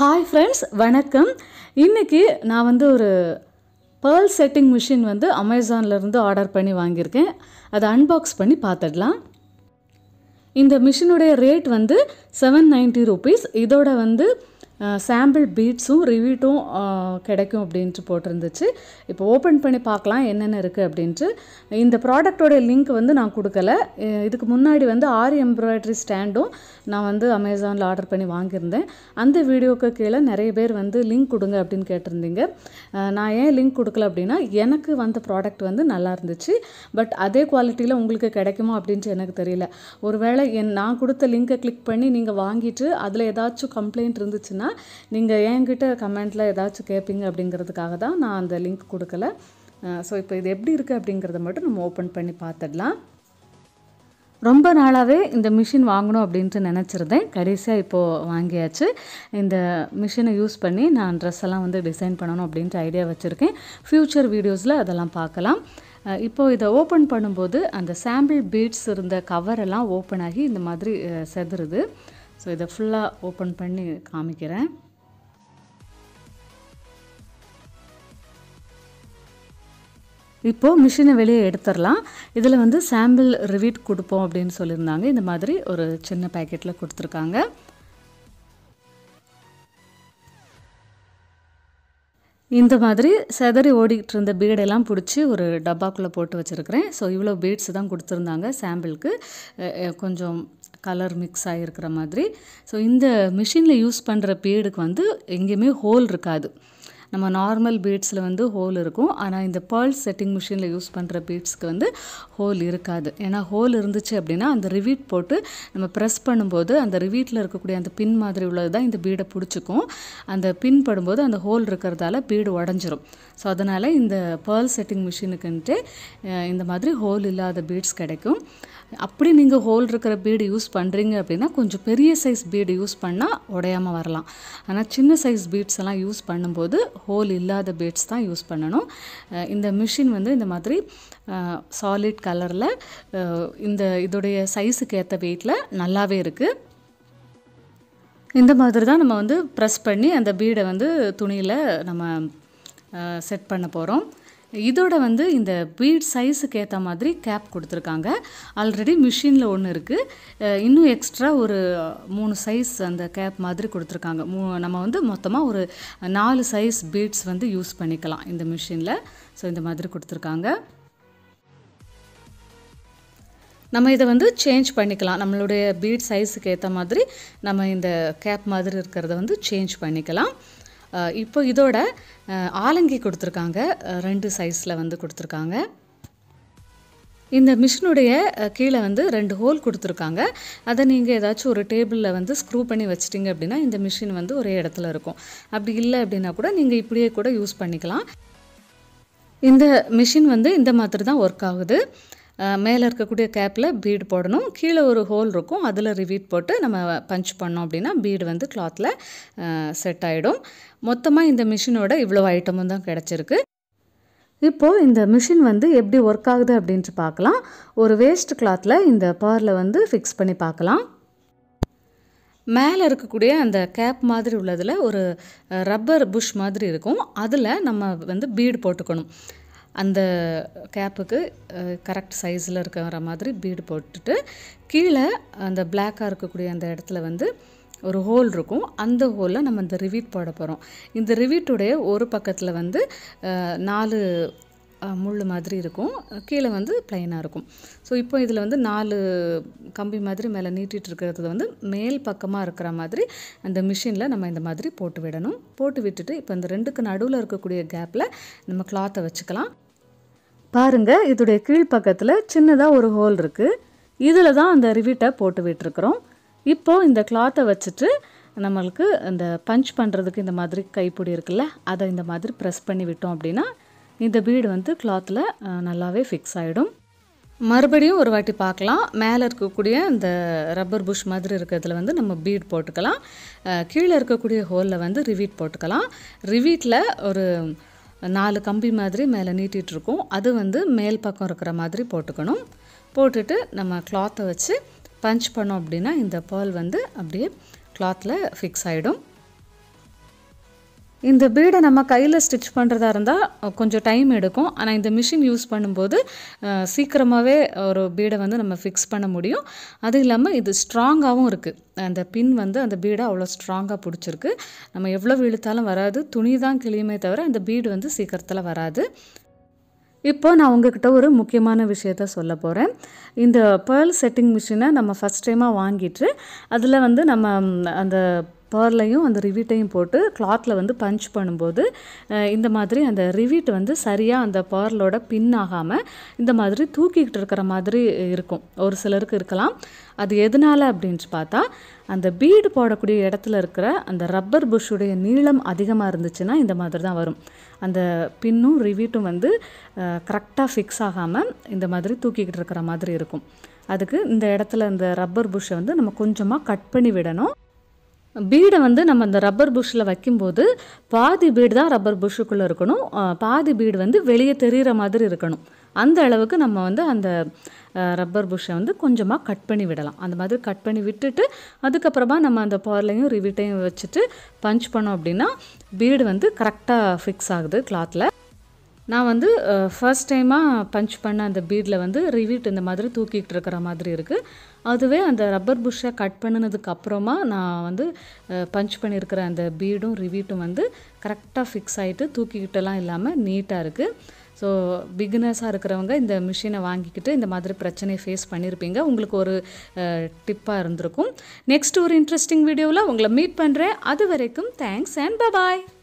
Hi friends, வணக்கம். இன்னைக்கு நான் வந்து ஒரு pearl setting machine வந்து Amazonல இருந்து ஆர்டர் பண்ணி வாங்கியிருக்கேன். அதை அன்பாக்ஸ் பண்ணி பார்த்துடலாம். இந்த மிஷினுடைய ரேட் வந்து 790 ரூபீஸ். இதோட வந்து சாம்பிள் பீட்ஸும் ரிவ்யூட்டும் கிடைக்கும் அப்படின்ட்டு போட்டிருந்துச்சு. இப்போ ஓப்பன் பண்ணி பார்க்கலாம் என்னென்ன இருக்குது அப்படின்ட்டு. இந்த ப்ராடக்டோடைய லிங்க் வந்து நான் கொடுக்கல. இதுக்கு முன்னாடி வந்து 6 எம்ப்ராய்டரி ஸ்டாண்டும் நான் வந்து அமேசானில் ஆர்டர் பண்ணி வாங்கியிருந்தேன். அந்த வீடியோக்கு கீழே நிறைய பேர் வந்து லிங்க் கொடுங்க அப்படின்னு கேட்டிருந்தீங்க. நான் ஏன் லிங்க் கொடுக்கல அப்படின்னா, எனக்கு வந்த ப்ராடக்ட் வந்து நல்லா இருந்துச்சு. பட் அதே குவாலிட்டியில் உங்களுக்கு கிடைக்குமா அப்படின்ட்டு எனக்கு தெரியல. ஒருவேளை நான் கொடுத்த லிங்கை கிளிக் பண்ணி நீங்கள் வாங்கிட்டு அதில் ஏதாச்சும் கம்ப்ளைண்ட் இருந்துச்சுன்னா நீங்கள் என்கிட்ட கமெண்ட்டில் ஏதாச்சும் கேட்பீங்க அப்படிங்கிறதுக்காக தான் நான் அந்த லிங்க் கொடுக்கல. ஸோ இப்போ இது எப்படி இருக்குது அப்படிங்கிறத மட்டும் நம்ம ஓப்பன் பண்ணி பார்த்துடலாம். ரொம்ப நாளாகவே இந்த மிஷின் வாங்கணும் அப்படின்ட்டு நினச்சிருந்தேன். கடைசியாக இப்போது வாங்கியாச்சு. இந்த மிஷினை யூஸ் பண்ணி நான் ட்ரெஸ் எல்லாம் வந்து டிசைன் பண்ணணும் அப்படின்ட்டு ஐடியா வச்சுருக்கேன். ஃப்யூச்சர் வீடியோஸில் அதெல்லாம் பார்க்கலாம். இப்போது இதை ஓப்பன் பண்ணும்போது அந்த சாம்பிள் பீட்ஸ் இருந்த கவரெல்லாம் ஓப்பன் ஆகி இந்த மாதிரி செதுருது. ஸோ இதை ஃபுல்லாக ஓப்பன் பண்ணி காமிக்கிறேன். இப்போது மிஷினை வெளியே எடுத்துடலாம். இதில் வந்து சாம்பிள் ரிவீட் கொடுப்போம் அப்படின்னு சொல்லியிருந்தாங்க. இந்த மாதிரி ஒரு சின்ன பேக்கெட்டில் கொடுத்துருக்காங்க. இந்த மாதிரி செதறி ஓடிக்கிட்டு இருந்த பீடெல்லாம் பிடிச்சி ஒரு டப்பாக்குள்ளே போட்டு வச்சுருக்கிறேன். ஸோ இவ்வளோ பீட்ஸ் தான் கொடுத்துருந்தாங்க சாம்பிளுக்கு. கொஞ்சம் கலர் மிக்ஸ் ஆகிருக்கிற மாதிரி. ஸோ இந்த மிஷினில் யூஸ் பண்ணுற பீடுக்கு வந்து எங்கேயுமே ஹோல் இருக்காது. நம்ம நார்மல் பீட்ஸில் வந்து ஹோல் இருக்கும். ஆனால் இந்த pearl செட்டிங் மிஷினில் யூஸ் பண்ணுற பீட்ஸ்க்கு வந்து ஹோல் இருக்காது. ஏன்னா ஹோல் இருந்துச்சு அப்படின்னா அந்த ரிவீட் போட்டு நம்ம ப்ரெஸ் பண்ணும்போது அந்த ரிவீட்டில் இருக்கக்கூடிய அந்த பின் மாதிரி உள்ளது தான் இந்த பீடை பிடிச்சிக்கும். அந்த பின் படும்போது அந்த ஹோல் இருக்கிறதால பீடு உடஞ்சிரும். ஸோ அதனால் இந்த pearl செட்டிங் மிஷினுக்குன்ட்டு இந்த மாதிரி ஹோல் இல்லாத பீட்ஸ் கிடைக்கும். அப்படி நீங்கள் ஹோல் இருக்கிற பீடு யூஸ் பண்ணுறீங்க அப்படின்னா கொஞ்சம் பெரிய சைஸ் பீடு யூஸ் பண்ணால் உடையாமல் வரலாம். ஆனால் சின்ன சைஸ் பீட்ஸ் எல்லாம் யூஸ் பண்ணும்போது ஹோல் இல்லாத பீட்ஸ் தான் யூஸ் பண்ணணும். இந்த மிஷின் வந்து இந்த மாதிரி சாலிட் கலரில் இந்த இதோடைய சைஸுக்கு ஏற்ற வெயிட்டில் நல்லாவே இருக்குது. இந்த மாதிரி தான் நம்ம வந்து ப்ரெஸ் பண்ணி அந்த பீடை வந்து துணியில் நம்ம செட் பண்ண போகிறோம். இதோட வந்து இந்த பீட் சைஸுக்கு ஏற்ற மாதிரி கேப் கொடுத்துருக்காங்க. ஆல்ரெடி மிஷினில் ஒன்று இருக்குது. இன்னும் எக்ஸ்ட்ரா ஒரு 3 சைஸ் அந்த கேப் மாதிரி கொடுத்துருக்காங்க. நம்ம வந்து மொத்தமாக ஒரு 4 சைஸ் பீட்ஸ் வந்து யூஸ் பண்ணிக்கலாம் இந்த மிஷினில். ஸோ இந்த மாதிரி கொடுத்துருக்காங்க. நம்ம இதை வந்து சேஞ்ச் பண்ணிக்கலாம். நம்மளுடைய பீட் சைஸுக்கு ஏற்ற மாதிரி நம்ம இந்த கேப் மாதிரி இருக்கிறத வந்து சேஞ்ச் பண்ணிக்கலாம். இப்போ இதோட ஆலங்கி கொடுத்துருக்காங்க. 2 சைஸில் வந்து கொடுத்துருக்காங்க. இந்த மிஷினுடைய கீழே வந்து 2 ஹோல் கொடுத்துருக்காங்க. அதை நீங்கள் ஏதாச்சும் ஒரு டேபிளில் வந்து ஸ்க்ரூ பண்ணி வச்சிட்டிங்க அப்படின்னா இந்த மிஷின் வந்து ஒரே இடத்துல இருக்கும். அப்படி இல்லை அப்படின்னா கூட நீங்கள் இப்படியே கூட யூஸ் பண்ணிக்கலாம். இந்த மிஷின் வந்து இந்த மாதிரி தான் ஒர்க் ஆகுது. மேலே இருக்கக்கூடிய கேப்பில் பீடு போடணும். கீழே ஒரு ஹோல் இருக்கும். அதில் ரிவீட் போட்டு நம்ம பஞ்ச் பண்ணோம் அப்படின்னா பீடு வந்து கிளாத்தில் செட் ஆகிடும். மொத்தமாக இந்த மிஷினோட இவ்வளோ ஐட்டமும் தான் கிடச்சிருக்கு. இப்போது இந்த மிஷின் வந்து எப்படி ஒர்க் ஆகுது அப்படின்ட்டு பார்க்கலாம். ஒரு வேஸ்ட் கிளாத்தில் இந்த பர்லில் வந்து ஃபிக்ஸ் பண்ணி பார்க்கலாம். மேலே இருக்கக்கூடிய அந்த கேப் மாதிரி உள்ளதில் ஒரு ரப்பர் புஷ் மாதிரி இருக்கும். அதில் நம்ம வந்து பீடு போட்டுக்கணும். அந்த கேப்புக்கு கரெக்ட் சைஸில் இருக்கிற மாதிரி பீடு போட்டுட்டு கீழே அந்த பிளாக்காக இருக்கக்கூடிய அந்த இடத்துல வந்து ஒரு ஹோல் இருக்கும். அந்த ஹோலில் நம்ம இந்த ரிவீட் போட போகிறோம். இந்த ரிவீட்டுடைய ஒரு பக்கத்தில் வந்து 4 முள் மாதிரி இருக்கும். கீழே வந்து ப்ளைனாக இருக்கும். ஸோ இப்போ இதில் வந்து 4 கம்பி மாதிரி மேலே நீட்டிகிட்டு இருக்கிறது வந்து மேல் பக்கமாக இருக்கிற மாதிரி அந்த மிஷினில் நம்ம இந்த மாதிரி போட்டு விடணும். போட்டு விட்டுட்டு இப்போ இந்த 2க்கு நடுவில் இருக்கக்கூடிய கேப்பில் நம்ம கிளாத்தை வச்சுக்கலாம். பாருங்கள், இதோடைய கீழ்ப்பக்கத்தில் சின்னதாக ஒரு ஹோல் இருக்குது. இதில் தான் அந்த ரிவீட்டை போட்டு விட்டுருக்குறோம். இப்போது இந்த கிளாத்தை வச்சுட்டு நம்மளுக்கு இந்த பஞ்ச் பண்ணுறதுக்கு இந்த மாதிரி கைப்பிடி இருக்குல்ல, அதை இந்த மாதிரி ப்ரெஸ் பண்ணி விட்டோம் அப்படின்னா இந்த பீடு வந்து கிளாத்தில் நல்லாவே ஃபிக்ஸ் ஆகிடும். மறுபடியும் ஒரு வாட்டி பார்க்கலாம். மேலே இருக்கக்கூடிய இந்த ரப்பர் புஷ் மாதிரி இருக்கிறதுல வந்து நம்ம பீட் போட்டுக்கலாம். கீழே இருக்கக்கூடிய ஹோலில் வந்து ரிவீட் போட்டுக்கலாம். ரிவீட்டில் ஒரு 4 கம்பி மாதிரி மேலே நீட்டிகிட்ருக்கும். அது வந்து மேல் பக்கம் இருக்கிற மாதிரி போட்டுக்கணும். போட்டுட்டு நம்ம கிளாத்தை வச்சு பஞ்ச் பண்ணோம் அப்படின்னா இந்த பால் வந்து அப்படியே கிளாத்தில் ஃபிக்ஸ் ஆகிடும். இந்த பீடை நம்ம கையில ஸ்டிட்ச் பண்றதா இருந்தா கொஞ்சம் டைம் எடுக்கும் ஆனா இந்த மிஷின் யூஸ் பண்ணும்போது சீக்கிரமாவே ஒரு பீடை வந்து நம்ம fix பண்ண முடியும் அது இல்லாம இது ஸ்ட்ராங்காவும் இருக்கு அந்த பின் வந்து அந்த பீடை அவ்வளவு ஸ்ட்ராங்கா பிடிச்சிருக்கு நம்ம எவ்வளவு இழுத்தாலும் வராது துணி தான் கிளியமே தவிர அந்த பீட் வந்து சீக்கிரத்துல வராது இப்போ நான் உங்ககிட்ட ஒரு முக்கியமான விஷயத்தை சொல்ல போறேன் இந்த pearl setting machine-ஐ நம்ம first time-ஆ வாங்கிட்டு அதுல வந்து நம்ம அந்த பர்லையும் அந்த ரிவீட்டையும் போட்டு கிளாத்ல வந்து பஞ்ச் பண்ணும்போது இந்த மாதிரி அந்த ரிவீட் வந்து சரியா அந்த பர்லோட பின் ஆகாம இந்த மாதிரி தூக்கிக்கிட்டு இருக்கிற மாதிரி இருக்கும் ஒரு சிலருக்கு இருக்கலாம் அது எதனால அப்படினு பார்த்தா அந்த பீட் போடக்கூடிய இடத்துல இருக்கிற அந்த ரப்பர் புஷ் உடைய நீளம் அதிகமா இருந்துச்சுனா இந்த மாதிரி தான் வரும் அந்த பின்னும் ரிவீட்டும் வந்து கரெக்ட்டா ஃபிக்ஸ் ஆகாம இந்த மாதிரி தூக்கிக்கிட்டு இருக்கிற மாதிரி இருக்கும் அதுக்கு இந்த இடத்துல அந்த ரப்பர் புஷ் வந்து நம்ம கொஞ்சமா கட் பண்ணி விடணும் பீட வந்து நம்ம அந்த ரப்பர் புஷ்ல வைக்கும்போது பாதி பீட் தான் ரப்பர் புஷ்க்குள்ள இருக்கணும் பாதி பீட் வந்து வெளிய தெரியற மாதிரி இருக்கணும் அந்த அளவுக்கு நம்ம வந்து அந்த ரப்பர் புஷ்ஷை வந்து கொஞ்சமா கட் பண்ணி விடலாம் அந்த மாதிரி கட் பண்ணி விட்டுட்டு அதுக்கு அப்புறமா நம்ம அந்த பர்லையும் ரிவிட்டையும் வச்சிட்டு பஞ்ச் பண்ணோம் அப்படினா பீட் வந்து கரெக்ட்டா ஃபிக்ஸ் ஆகுது கிளாத்ல நான் வந்து ஃபர்ஸ்ட் டைமா பஞ்ச் பண்ண அந்த பீட்ல வந்து ரிவிட் இந்த மாதிரி தூக்கிட்டு இருக்கற மாதிரி இருக்கு அதுவே அந்த ரப்பர் புஷ்ஷை கட் பண்ணனதுக்கு அப்புறமா நான் வந்து பஞ்ச் பண்ணி இருக்கற அந்த பீடும் ரிவிட்டும் வந்து கரெக்ட்டா ஃபிக்ஸ் ஆயிட்டு தூக்கிட்டலாம் இல்லாம நீட்டா இருக்கு சோ பிகினர்ஸா இருக்கறவங்க இந்த மெஷினை வாங்கிக்கிட்டு இந்த மாதிரி பிரச்சனை ஃபேஸ் பண்ணிருப்பீங்க உங்களுக்கு ஒரு டிப்பா இருந்திருக்கும் நெக்ஸ்ட் ஒரு இன்ட்ரஸ்டிங் வீடியோல உங்களை மீட் பண்றேன் அதுவரைக்கும் thanks and bye bye